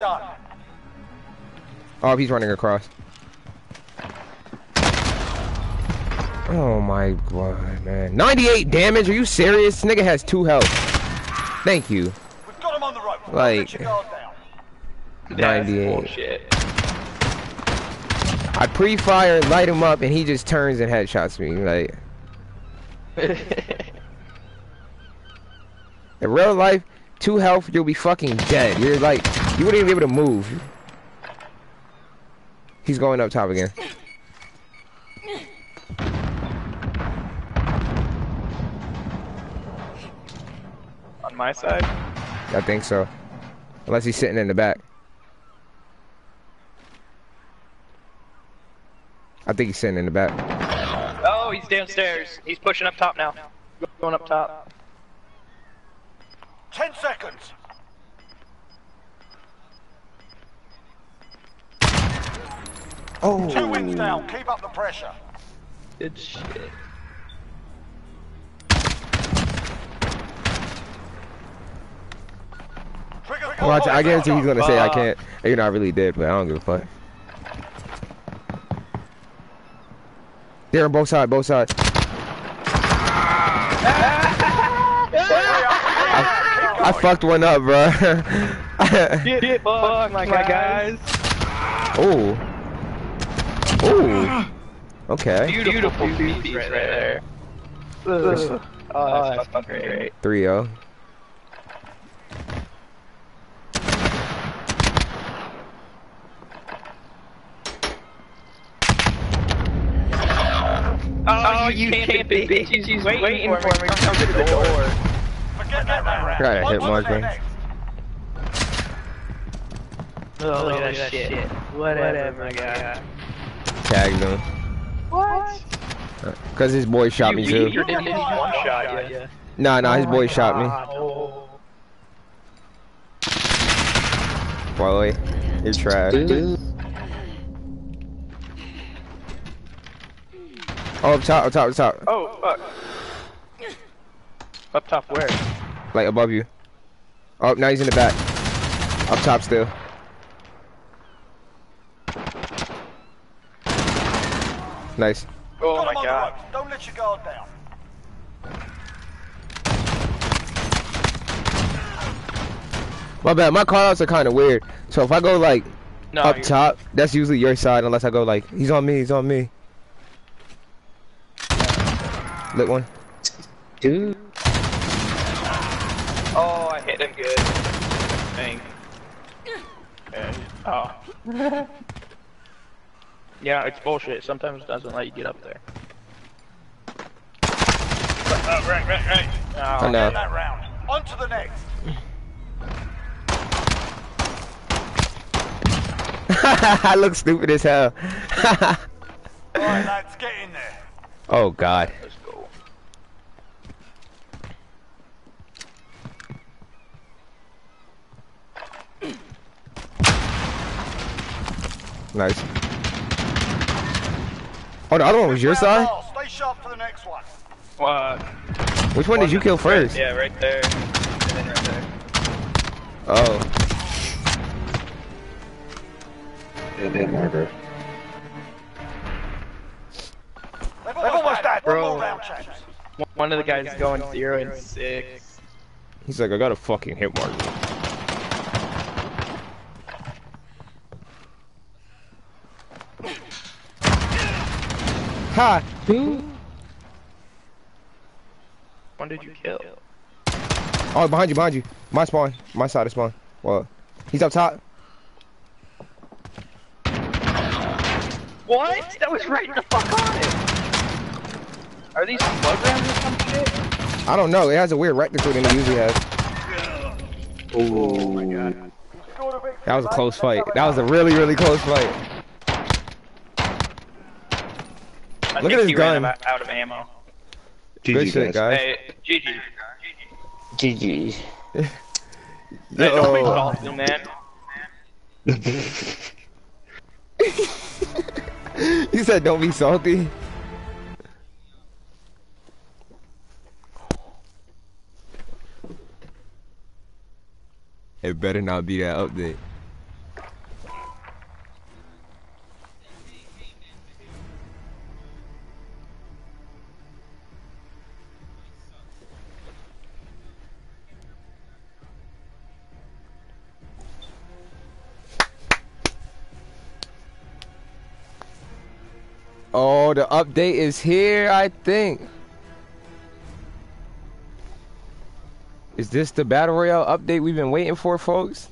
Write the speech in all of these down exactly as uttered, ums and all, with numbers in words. Done. Oh, he's running across. Oh my god, man. ninety-eight damage? Are you serious? This nigga has two health. Thank you. We've got him on the rope. Like, ninety-eight. I pre-fire, light him up, and he just turns and headshots me. Like, in real life, two health, you'll be fucking dead. You're like, you wouldn't even be able to move. He's going up top again. On my side? I think so. Unless he's sitting in the back. I think he's sitting in the back. Oh, he's downstairs. He's pushing up top now. Going up top. Ten seconds. Oh. Two wins now. Keep up the pressure. Good shit. Oh, I, I guarantee he's gonna say I can't. You know, I really did, but I don't give a fuck. They're on both sides, both sides. I, I fucked one up, bro. Get, get fucked, my guys. Oh. Oh. Okay. Beautiful, beautiful beats right there. Ugh. Oh, that's fucking great. three oh. Oh, oh, you can't, can't be, be bitch. She's waiting, waiting for me. For me. Come to the door. Forget that round. Got a hit marker. Oh, look at that shit. Whatever, my guy. Tagged him. What? Because his boy shot me, too. You didn't hit one shot, yeah. Nah, nah, his boy shot me. Boy, it's trash. Oh, up top, up top, up top. Oh, fuck. Up top where? Like, above you. Oh, now he's in the back. Up top still. Nice. Oh, my God. Don't let your guard down. My bad, my callouts are kind of weird. So if I go, like, no, up top, you're... that's usually your side unless I go, like, he's on me, he's on me. Lit one. Dude. Oh, I hit him good. Dang. And, oh. Yeah, it's bullshit. Sometimes it doesn't let you get up there. Uh, right, right, right. Oh, oh no. That round. On to the next. I look stupid as hell. Alright, lads, get in there. Oh, God. Nice. Oh, the other one was your side? Stay sharp for the next one. What? Which one, one did you kill first? Right, yeah, right there. And then right there. Oh. It didn't work, bro. They've almost died. Bro. One of the guys is going zero and six. He's like, I got a fucking hit mark. Ha! Who? One did you kill? Oh, behind you, behind you. My spawn. My side of spawn. Well, he's up top. What? That was right the fuck on it! Are these bug rounds or some shit? I don't know. It has a weird rectangle than it usually has. Oh my god. That was a close fight. That was a really, really close fight. I Look at his gun. Out of ammo. G G, good shit, guys. Hey, G G. G G. Hey, don't be salty, man. You said don't be salty. It better not be that update. Oh, the update is here, I think. Is this the Battle Royale update we've been waiting for, folks?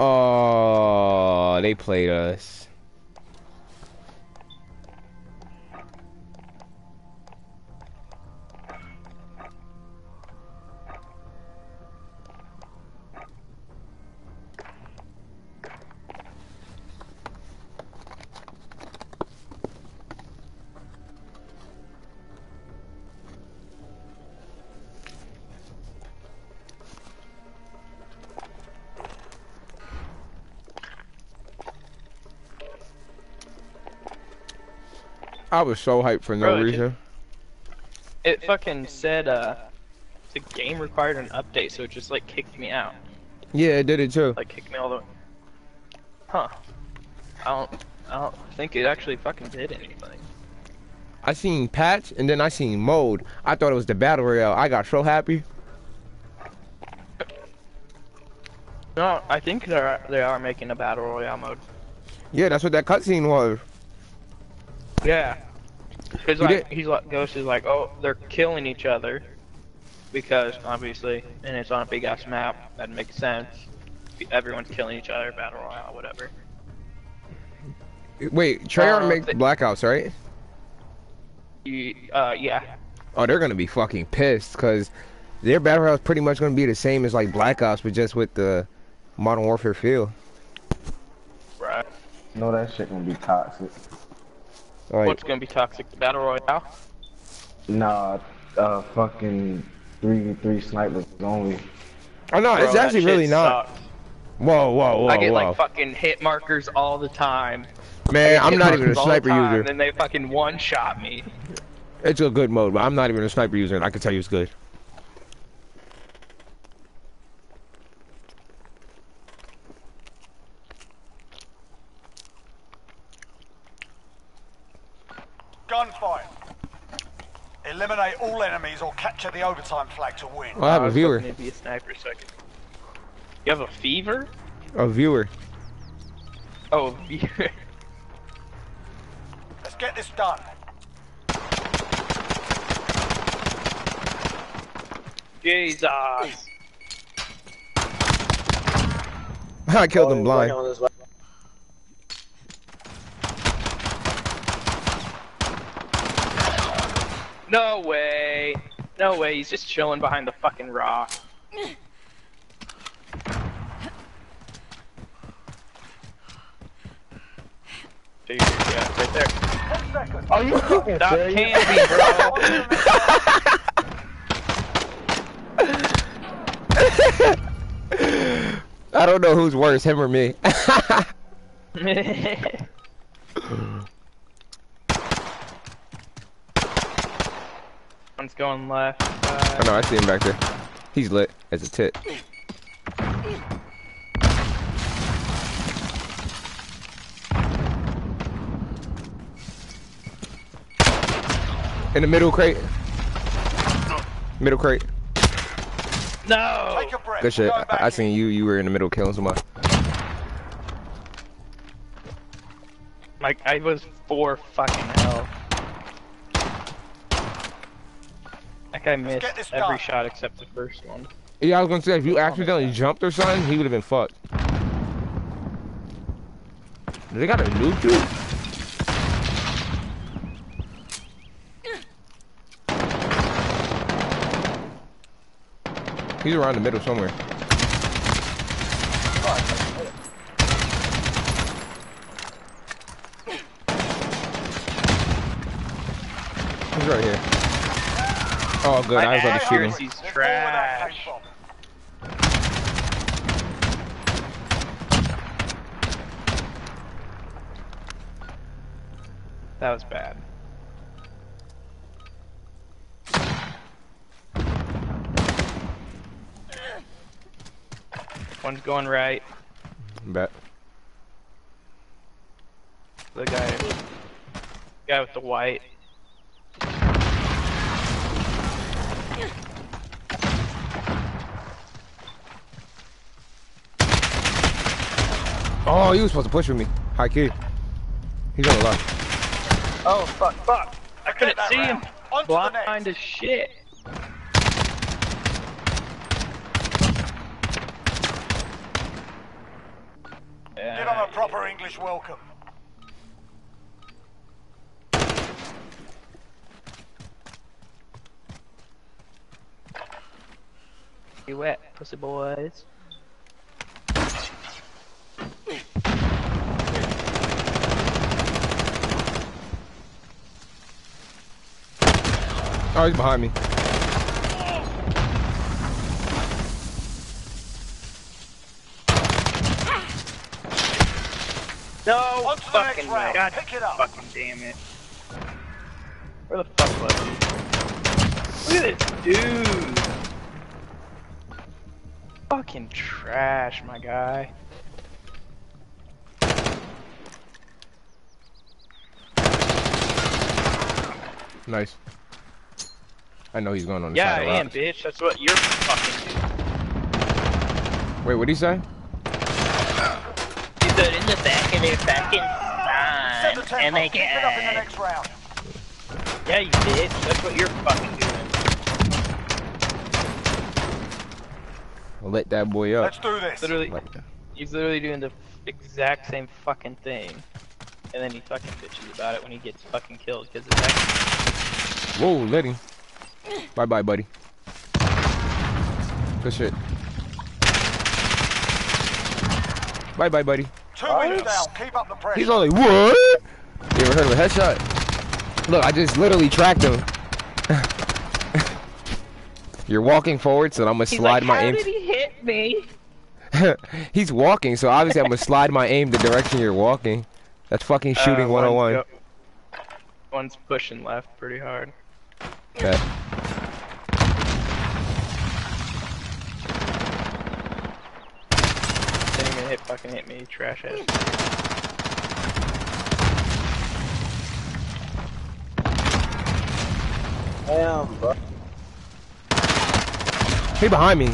Oh, they played us. I was so hyped for no Bro, reason. It, it fucking said, uh, the game required an update, so it just, like, kicked me out. Yeah, it did it too. Like, kicked me all the way. Huh. I don't, I don't think it actually fucking did anything. I seen patch, and then I seen mode. I thought it was the Battle Royale. I got so happy. No, I think they are, they are making a Battle Royale mode. Yeah, that's what that cutscene was. Yeah, he's like, he's like, Ghost is like, oh, they're killing each other, because, obviously, and it's on a big-ass map, that makes sense, everyone's killing each other, Battle Royale, whatever. Wait, Treyarch uh, makes Blackouts, right? You, uh, yeah. Oh, they're gonna be fucking pissed, because their Battle Royale is pretty much gonna be the same as, like, Black Ops, but just with the Modern Warfare feel. Right. No, that shit gonna be toxic. Right. What's gonna be toxic? The Battle Royale? Nah, uh, fucking three three snipers only. Oh no, Bro, it's actually really not. Sucks. Whoa, whoa, whoa! I get whoa. like fucking hit markers all the time. Man, I'm not even a sniper the time, user. Then they fucking one shot me. It's a good mode, but I'm not even a sniper user, and I can tell you it's good. Gunfight. Eliminate all enemies or capture the overtime flag to win. Well, I have a viewer. Maybe a sniper second. You have a fever? A viewer. Oh, a viewer. Let's get this done. Jesus. I killed oh, him blind. No way! No way, he's just chilling behind the fucking rock. Dude, yeah, right there. Oh, you fucking Stop candy, bro! I don't know who's worse, him or me. One's going left. Uh... Oh no, I see him back there. He's lit as a tit. In the middle crate. Middle crate. No! Take a breath. Good shit. I, I seen you. You were in the middle killing someone. Like, I was four fucking hell. I missed every guy. shot except the first one. Yeah, I was gonna say, if you accidentally oh jumped or something, he would have been fucked. They got a new dude? He's around the middle somewhere. He's right here. Oh, good. I was about to shoot him. He's trash. That was bad. One's going right. Bet. The guy, the guy with the white. Oh, you were supposed to push with me. High key. He's on the left. Oh fuck, fuck! I couldn't see him. Blind as shit. Give him a proper English welcome. You wet, pussy boys. Oh, he's behind me. No fucking way. God, pick it up. Fucking damn it. Where the fuck was he? Look at this dude. Fucking trash, my guy. Nice. I know he's going on the yeah, side of I am, bitch. That's what you're fucking doing. Wait, what'd he say? He said in the back of their fucking mind. The and they get up in the next round. Yeah, you bitch. That's what you're fucking doing. Let that boy up. Let's do this. Literally, like he's literally doing the exact same fucking thing. And then he fucking bitches about it when he gets fucking killed. Because it's actually... Whoa, let him. Bye bye, buddy. Good shit. Bye bye, buddy. Two minutes down. Keep up the pressure. He's only what? You ever heard of a headshot? Look, I just literally tracked him. You're walking forward, so I'm gonna He's slide like, my How aim. How did he hit me? He's walking, so obviously I'm gonna slide my aim the direction you're walking. That's fucking shooting uh, one oh one. One's, one's pushing left pretty hard. Okay. Hit fucking hit me, trash ass. Damn, bro. He behind me.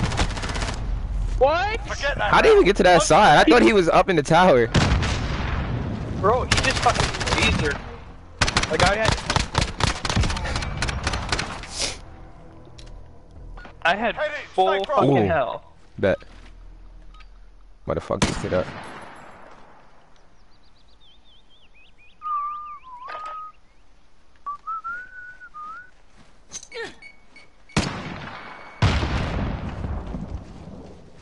What? I didn't even get to that what? side. I thought he was up in the tower. Bro, he just fucking teasered. Like I had. I had full fucking Ooh. hell. Bet. Motherfuckers, get up.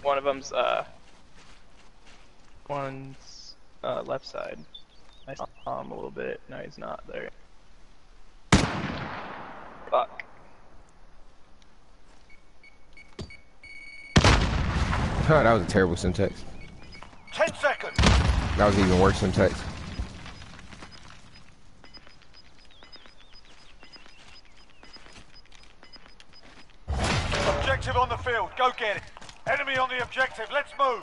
One of them's, uh, one's, uh, left side. I saw him a little bit. No, he's not there. Fuck. Huh, that was a terrible syntax. Ten seconds. That was even worse than text. Objective on the field. Go get it. Enemy on the objective. Let's move.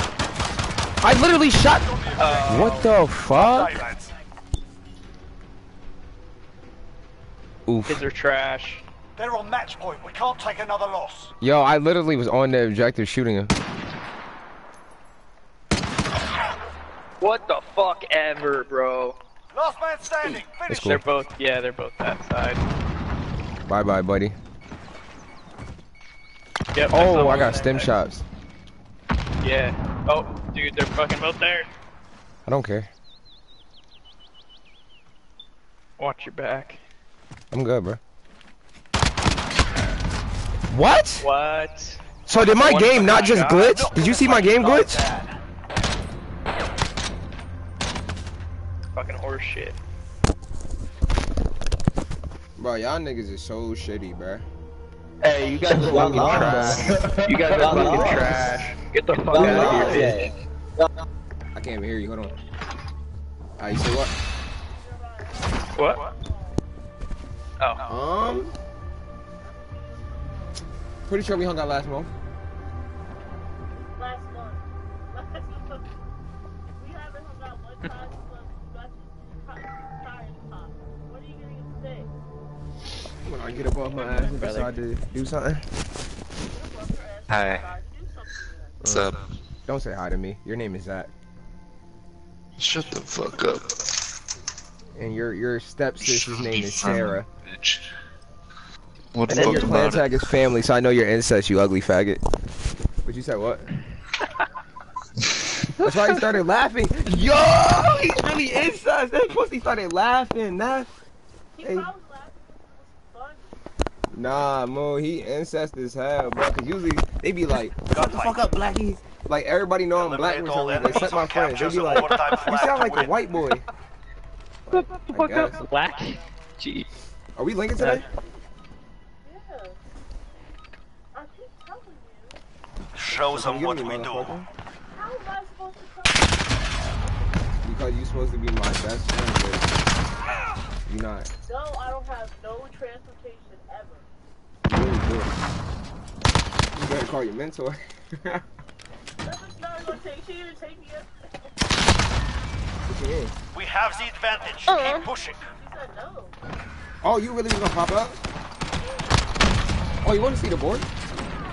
I literally shot. Uh, what the fuck? Oof. Kids are trash. They're on match point. We can't take another loss. Yo, I literally was on the objective shooting him. What the fuck ever, bro? Last man standing. Finish. Cool. They're both, yeah, they're both that side. Bye, bye, buddy. Yep, oh, I, I got stem shots. Yeah. Oh, dude, they're fucking both there. I don't care. Watch your back. I'm good, bro. What? What? So did my game not just glitch? No, did you see my game glitch? That. Fucking horse shit. Bro, y'all niggas is so shitty, bro. Hey, you guys are fucking trash. You guys are fucking trash. Get the fuck out of here, bitch. I can't even hear you, hold on. Alright, you see what? What? Oh. Um. Pretty sure we hung out last month. Last month. Last month. We haven't hung out one time since. What are you going to say? I'm going to get above my ass and decide to do something. Hi. What's up? Don't say hi to me. Your name is Zach. Shut the fuck up. And your your stepsister's name is Sarah. Bitch. What and the then fuck your clan tag is family, so I know you're incest, you ugly faggot. But you said what? That's why he started laughing. Yo, he's really incest. That pussy started laughing. That. He hey. Probably laughed. It was fun. Nah, mo, he incest as hell, bro. Cause usually they be like, "Shut the fuck up, Blackie." Like everybody know I'm black or something, except my friends. They be like, "You sound like a white boy." Shut the fuck up, black. Jeez. Are we linking today? Show them what we do. How am I supposed to? Because you're supposed to be my best friend, dude. You're not. No, I don't have no transportation ever. You really do. You better call your mentor. That bitch not gonna take. She didn't take me up. What you mean? We have the advantage. Uh-huh. Keep pushing. She said no. Oh, you really gonna pop up? Oh, you want to see the board?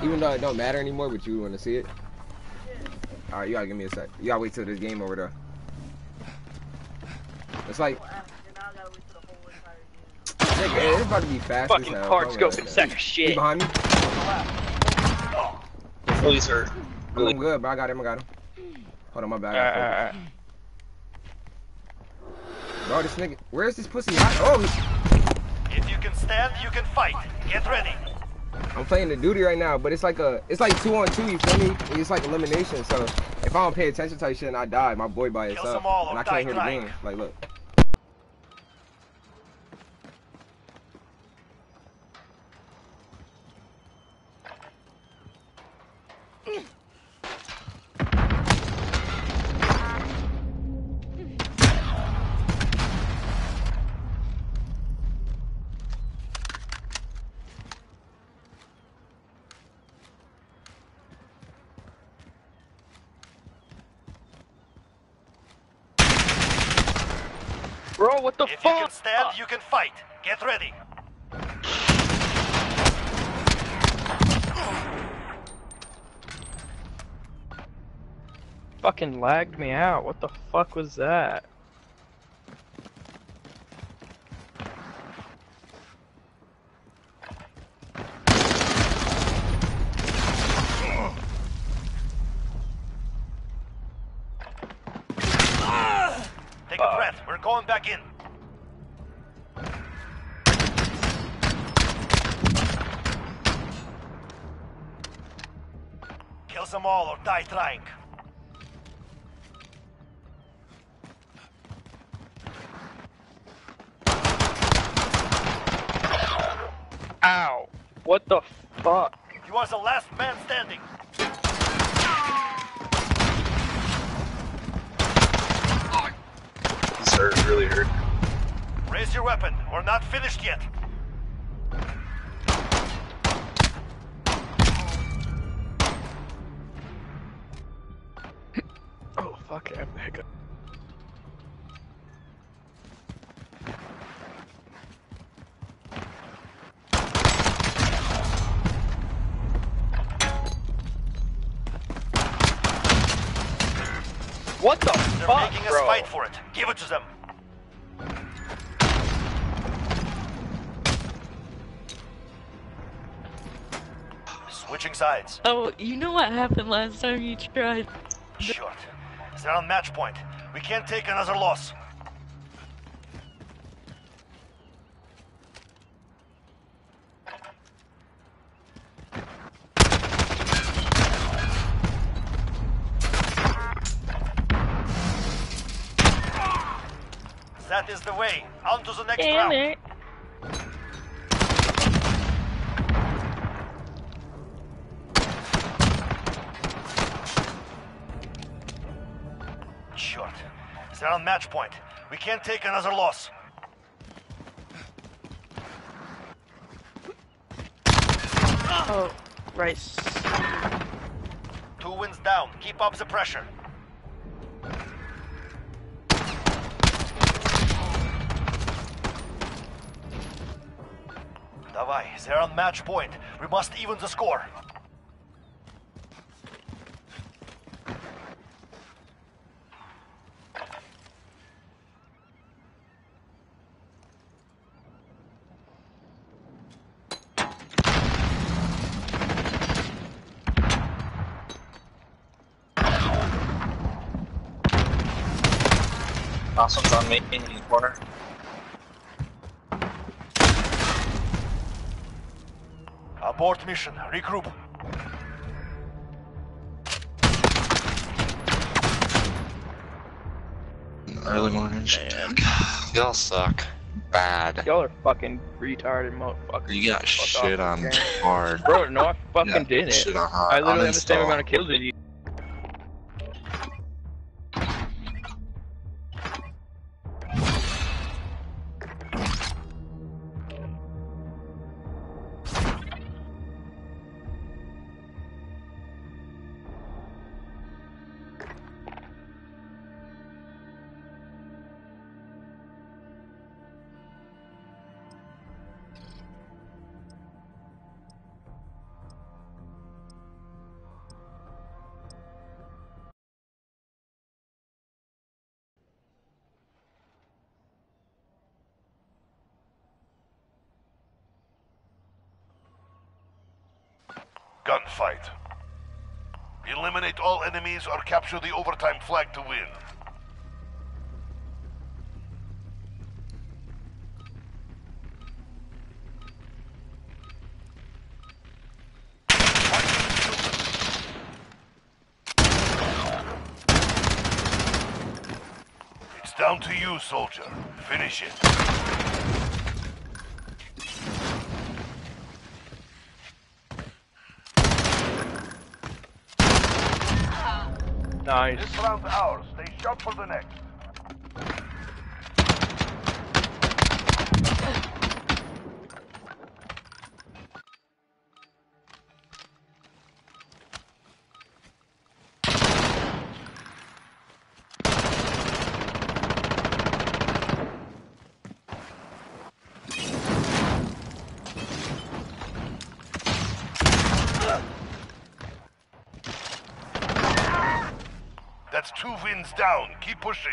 Even though it don't matter anymore, but you want to see it? Yeah. Alright, you gotta give me a sec. You gotta wait till this game over there. It's like... Nigga, it's about to be fast fucking as hell. Fucking card scoping sack of shit. You behind me? Oh. Please, sir. Oh, I'm good, bro. I got him, I got him. Hold on, my bad. Alright, alright. Bro, this nigga... Where is this pussy? Oh, he's... If you can stand, you can fight. Get ready. I'm playing the duty right now, but it's like a, it's like two on two, you feel me? It's like elimination, so if I don't pay attention type shit and I die, my boy by himself, and I can't hear the game. Like, look. Bro, what the if fuck? If you can stand, you can fight. Get ready. Fucking lagged me out. What the fuck was that? Going back in. Kill them all or die trying. Ow. What the fuck? You are the last man standing. Really hurt. Raise your weapon. We're not finished yet. Oh fuck! I have a hiccup. What the They're fuck, making us bro. Fight for it. Give it to them. Switching sides. Oh, you know what happened last time you tried? Short. They're on match point. We can't take another loss. That is the way. On to the next Damn round. It. They're on match point. We can't take another loss. Oh, rice. Two wins down. Keep up the pressure. Davai, they're on match point. We must even the score. Last one's on me in the corner. Abort mission. Regroup. Early morning. Y'all suck. Bad. Y'all are fucking retarded motherfuckers. You got shit on hard. Bro, no, I fucking didn't. I literally have the same amount of kills as you. Gunfight. Eliminate all enemies or capture the overtime flag to win. It's down to you, soldier. Finish it. Nice. This round's ours. Stay sharp for the next. That's two wins down. Keep pushing.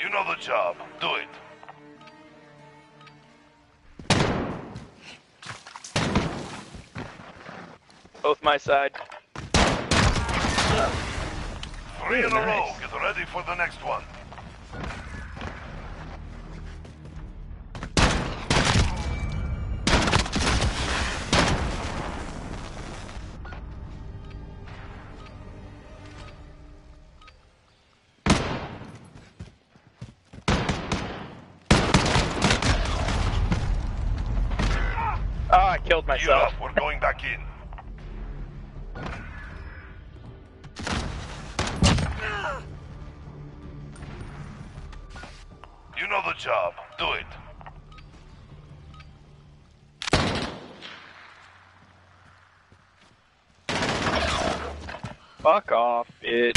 You know the job. Do it. Both my side. Three in a row. Get ready for the next one. Killed myself. You're up. We're going back in. You know the job. Do it. Fuck off, bitch.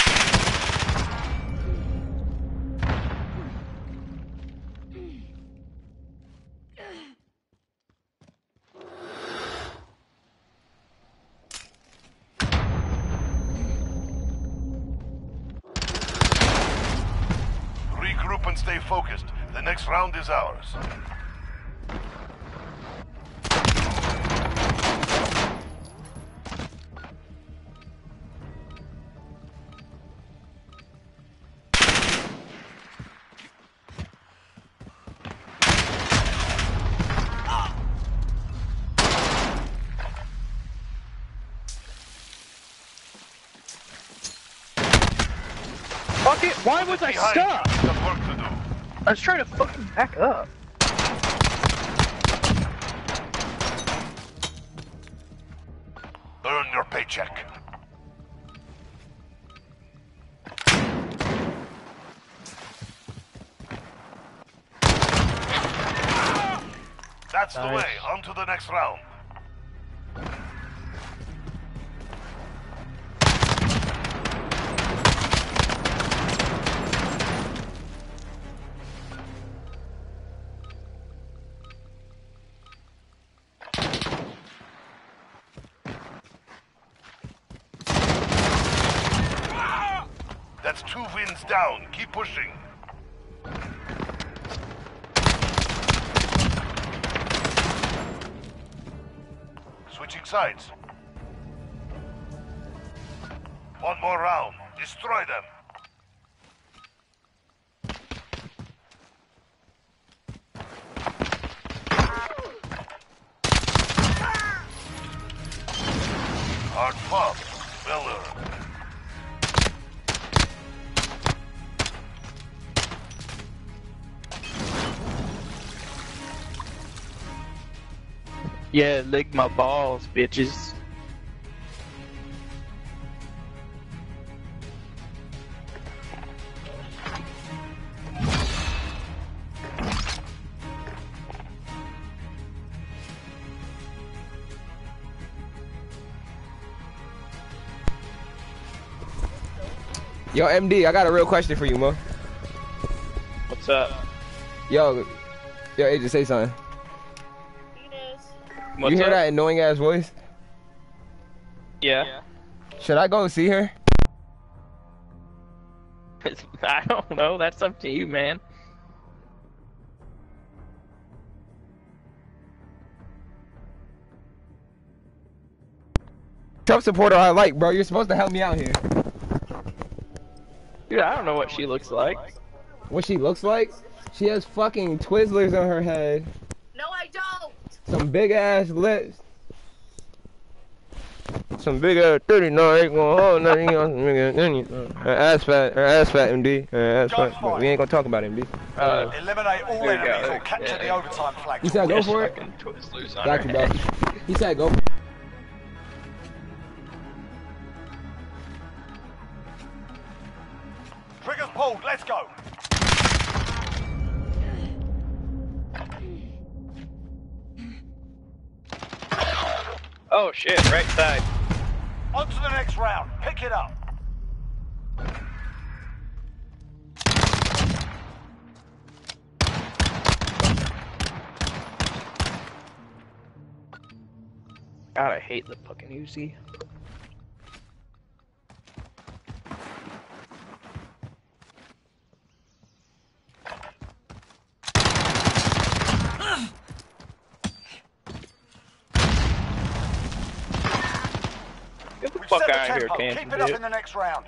Stay focused. The next round is ours. Fuck it! Why was I stuck? I was trying to fucking back up. check. That's nice. The way. On to the next round. That's two wins down. Keep pushing. Switching sides. One more round. Destroy them. Hard fought. Well earned. Yeah, lick my balls, bitches. Yo, M D, I got a real question for you, Mo. What's up? Yo, yo, Agent, say something. What's you hear up? That annoying ass voice? Yeah. Should I go see her? I don't know. That's up to you, man. Tough supporter I like, bro. You're supposed to help me out here. Dude, I don't know what she looks like. What she looks like? She has fucking Twizzlers on her head. No, I don't. Some big ass lips. Some big ass thirty-nine ain't gonna hold nothing else. Her ass fat, her ass fat, M D. Her ass fat. But we ain't gonna talk about it, M D. Uh, Eliminate all enemies or capture yeah. the overtime flag. He said go for it. Got you, bro. He said go for it. Trigger's pulled, let's go. Oh shit, right side. On to the next round. Pick it up. God, I hate the fucking Uzi. Fuck out of here, Cam. Keep it up in the next round.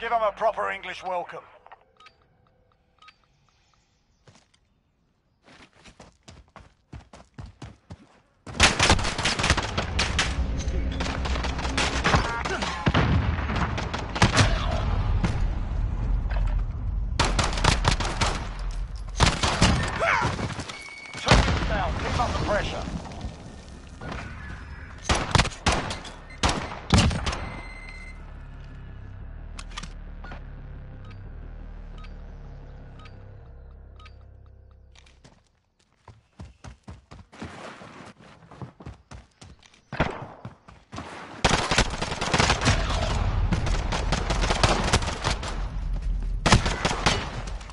Give him a proper English welcome.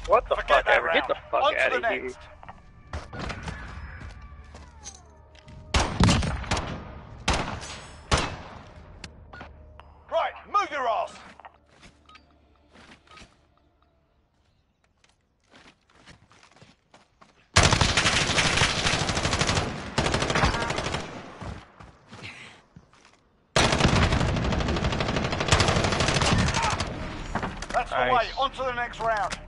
What the Forget fuck ever? Round. Get the fuck On out of here. Right, move your ass. That's the nice. way. On to the next round.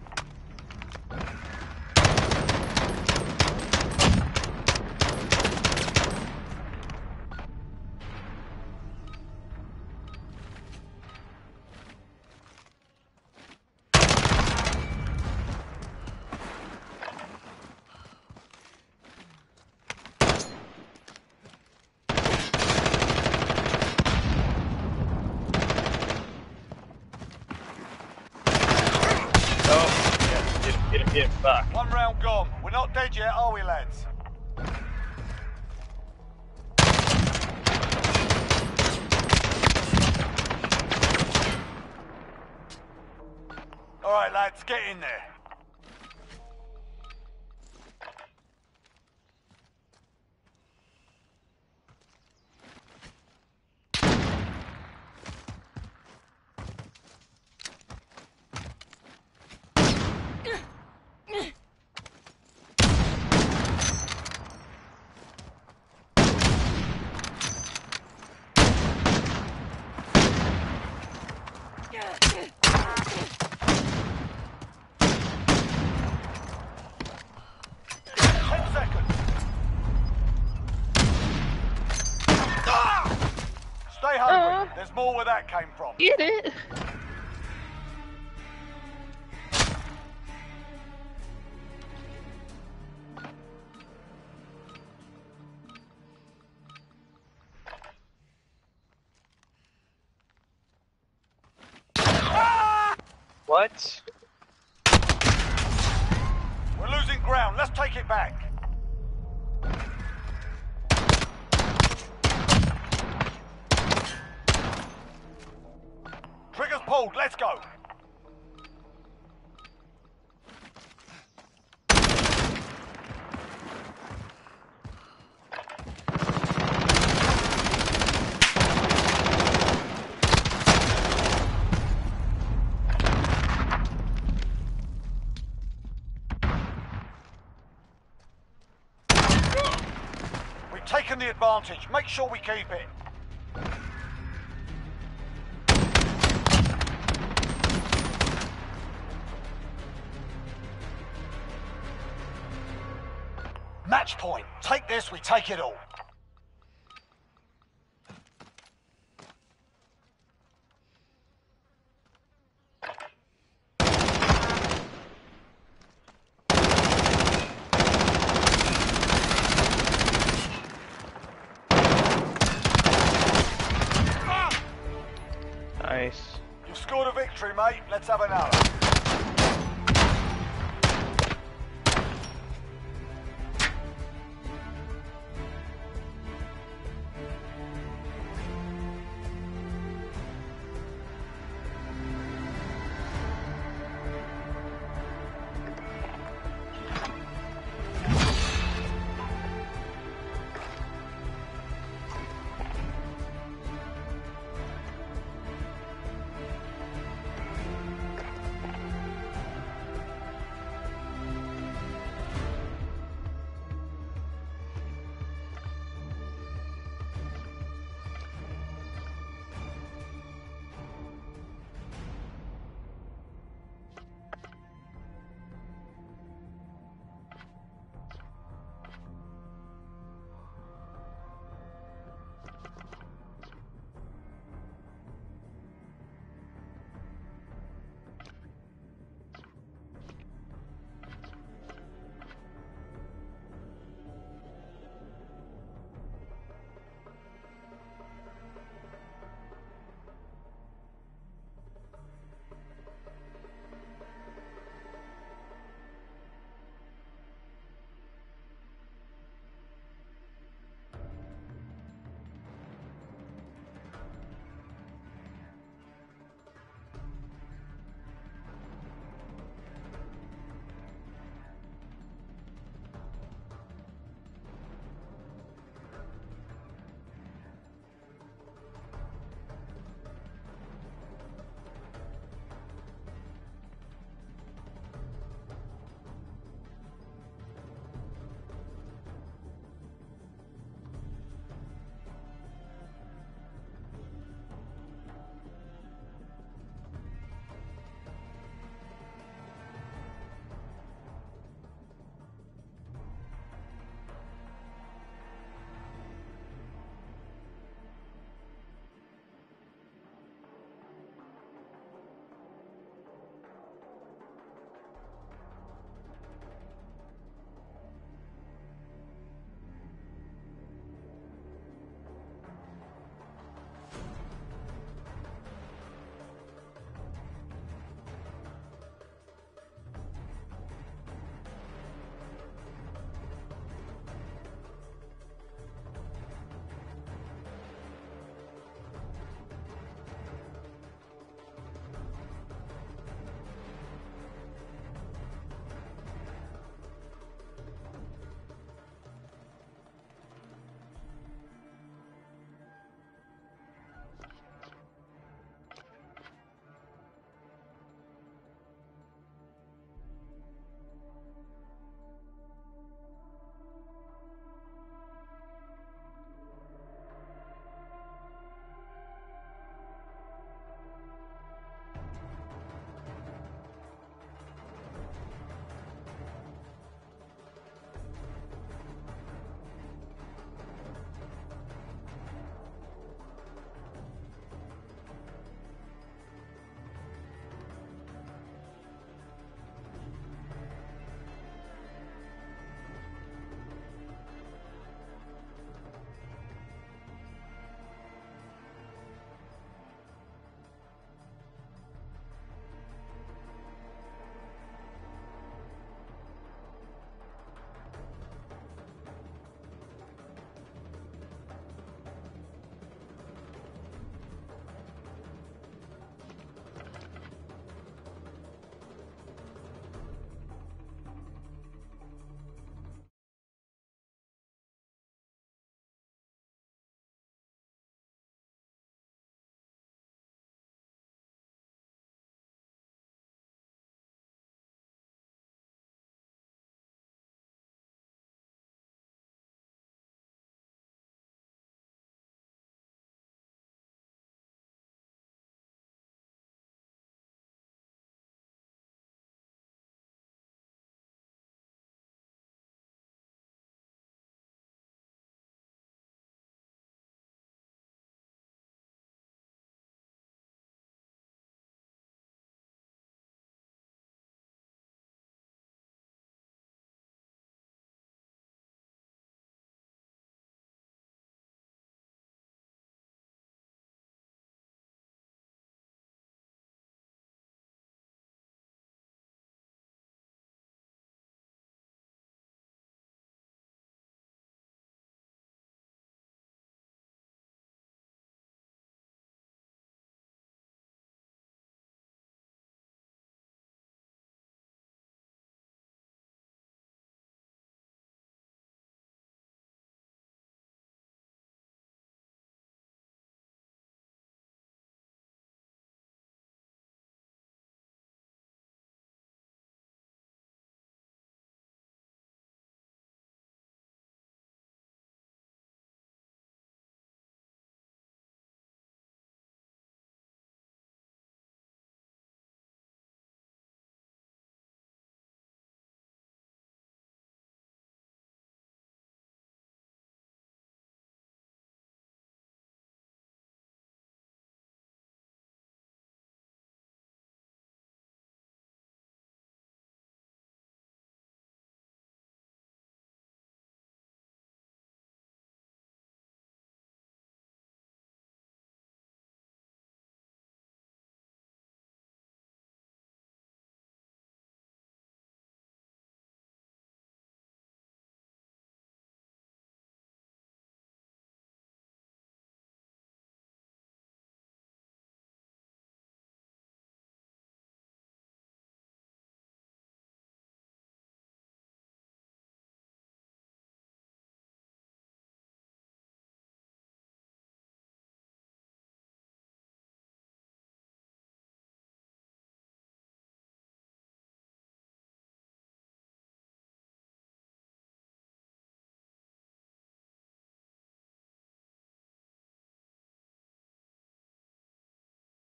One round gone. We're not dead yet, are we, lads? All right, lads, get in there. There's more where that came from. Get it? What? We're losing ground. Let's take it back. Trigger's pulled, let's go! We've taken the advantage, make sure we keep it. Match point. Take this, we take it all. Nice. You've scored a victory, mate. Let's have another.